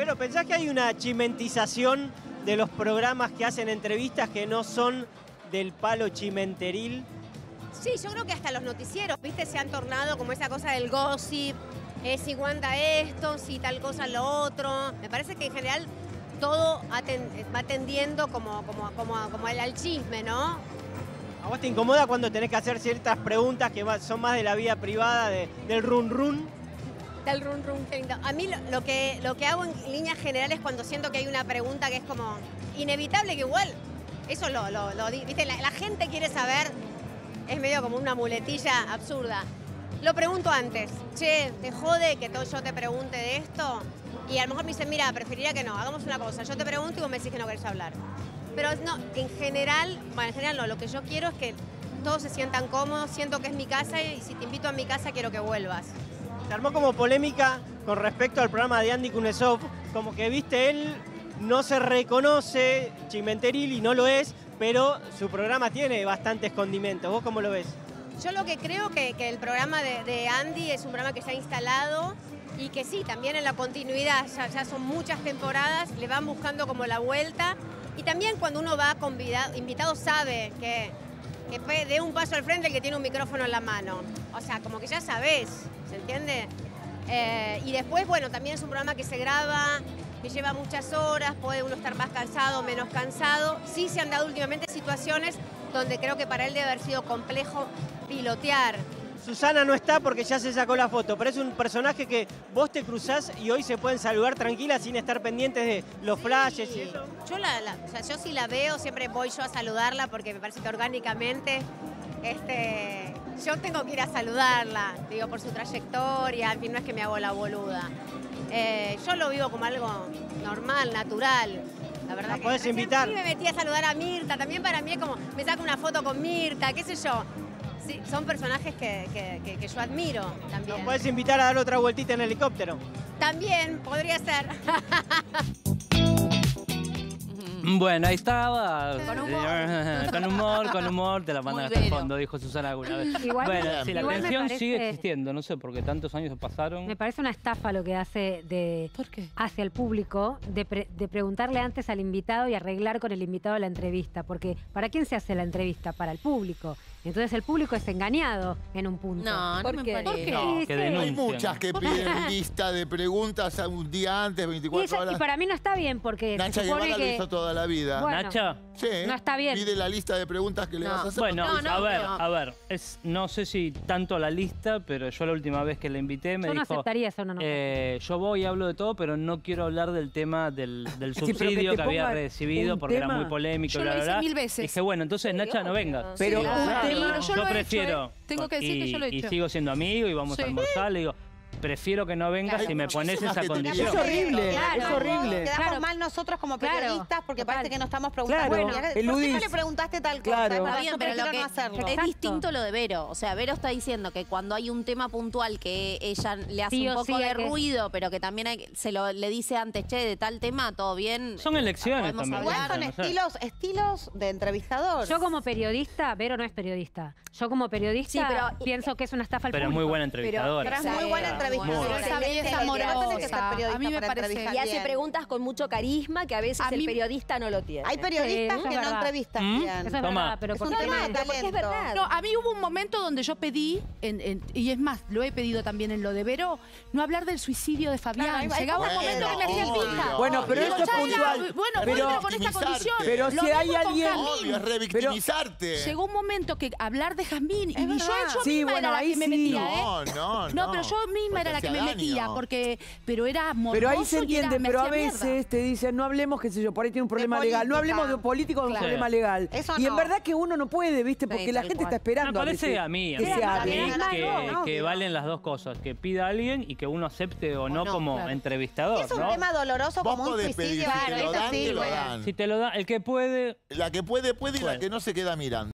Pero ¿pensás que hay una chimentización de los programas que hacen entrevistas que no son del palo chimenteril? Sí, yo creo que hasta los noticieros, ¿viste? Se han tornado como esa cosa del gossip, si Wanda esto, si tal cosa lo otro. Me parece que en general todo va tendiendo como al chisme, ¿no? ¿A vos te incomoda cuando tenés que hacer ciertas preguntas que son más de la vida privada, del run-run? Del run-run, qué lindo. A mí lo que hago en líneas generales cuando siento que hay una pregunta que es como inevitable, que igual, eso ¿viste? La gente quiere saber, es medio como una muletilla absurda. Lo pregunto antes. Che, ¿te jode que yo te pregunte de esto? Y a lo mejor me dicen, mira, preferiría que no, hagamos una cosa. Yo te pregunto y vos me decís que no querés hablar. Pero no, en general no, lo que yo quiero es que todos se sientan cómodos, siento que es mi casa y si te invito a mi casa quiero que vuelvas. Se armó como polémica con respecto al programa de Andy Kunesov, como que viste, él no se reconoce chimenteril y no lo es, pero su programa tiene bastantes condimentos. ¿Vos cómo lo ves? Yo lo que creo que el programa de Andy es un programa que se ha instalado y que sí, también en la continuidad, ya son muchas temporadas, le van buscando como la vuelta. Y también cuando uno va invitado sabe que de un paso al frente el que tiene un micrófono en la mano. O sea, como que ya sabés, ¿se entiende? Y después, bueno, también es un programa que se graba, que lleva muchas horas, puede uno estar más cansado, menos cansado. Sí se han dado últimamente situaciones donde creo que para él debe haber sido complejo pilotear. Susana no está porque ya se sacó la foto, pero es un personaje que vos te cruzás y hoy se pueden saludar tranquilas sin estar pendientes de los flashes y eso. Yo, yo sí la veo, siempre voy yo a saludarla porque me parece que orgánicamente yo tengo que ir a saludarla, digo, por su trayectoria, en fin, no es que me hago la boluda. Yo lo vivo como algo normal, natural. La verdad que podés invitar. Sí, me metí a saludar a Mirta, también para mí es como, me saco una foto con Mirta, qué sé yo. Sí, son personajes que yo admiro también. ¿Nos puedes invitar a dar otra vueltita en helicóptero? También, podría ser. Bueno, ahí estaba. Con humor. Con humor, te la mandan hasta el fondo, dijo Susana alguna vez. Igual, bueno, sí, la tensión sigue existiendo, no sé, porque tantos años pasaron. Me parece una estafa lo que hace hacia el público de preguntarle antes al invitado y arreglar con el invitado la entrevista. Porque ¿para quién se hace la entrevista? Para el público. Entonces el público es engañado en un punto. No, no me parece. No, que hay muchas que piden lista de preguntas un día antes, 24 horas. Y para mí no está bien porque Nacha lo hizo toda la vida. Bueno, ¿Nacha? Sí. No está bien. Pide la lista de preguntas que le vas a hacer. Bueno, a ver. No sé si tanto la lista, pero yo la última vez que la invité me dijo... Yo no aceptaría eso, no. Yo voy y hablo de todo, pero no quiero hablar del tema del subsidio que había recibido porque era muy polémico. Yo lo hice 1000 veces. Dije, bueno, entonces Nacha no venga. Pero... Claro, yo prefiero. Tengo que decir que yo lo he hecho. Y sigo siendo amigo y vamos a almorzar. Le digo, prefiero que no vengas si me pones esa condición. Es horrible, claro, es horrible. Quedamos mal nosotros como periodistas porque parece que no estamos preguntando. Claro. Bueno, ¿por qué no le preguntaste tal cosa? Está bien, pero lo que no hacerlo. Es distinto lo de Vero. O sea, Vero está diciendo que cuando hay un tema puntual que ella le hace un poco de ruido, pero que también le dice antes, che, de tal tema, todo bien. Son elecciones también. Igual son estilos de entrevistador. Yo como periodista, Vero no es periodista. Yo como periodista pienso que es una estafa al público. Pero muy buena entrevistadora. Pero es muy buena entrevistadora. A mí me parece. Y hace preguntas con mucho carisma que a veces el periodista no lo tiene. Hay periodistas que no entrevistan. Eso es verdad, pero porque es verdad. No, a mí hubo un momento donde yo pedí, y es más, lo he pedido también en lo de Vero, no hablar del suicidio de Fabián. Llegaba un momento que me hacía fija. Bueno, pero eso es puntual. Bueno, vuelve con esta condición. Pero si hay alguien... Es revictimizarte. Llegó un momento que hablar de Jazmín, y yo misma era la que me metía. No, pero yo misma era la que me metía, pero era morboso. Pero ahí se entiende, pero a veces te dicen, no hablemos, qué sé yo, por ahí tiene un problema legal, no hablemos de político, de un problema legal. Eso y en verdad que uno no puede, ¿viste? Porque la gente está esperando. Me parece a mí que valen las dos cosas, que pida a alguien y que uno acepte o no como entrevistador. Es un tema doloroso como un suicidio. Claro, eso sí. Si te lo dan, el que puede... La que puede, puede y la que no se queda mirando.